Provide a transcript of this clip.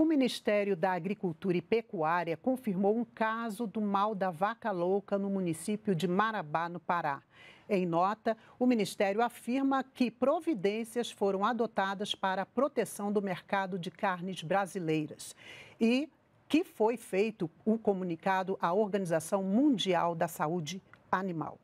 O Ministério da Agricultura e Pecuária confirmou um caso do mal da vaca louca no município de Marabá, no Pará. Em nota, o Ministério afirma que providências foram adotadas para a proteção do mercado de carnes brasileiras e que foi feito um comunicado à Organização Mundial da Saúde Animal.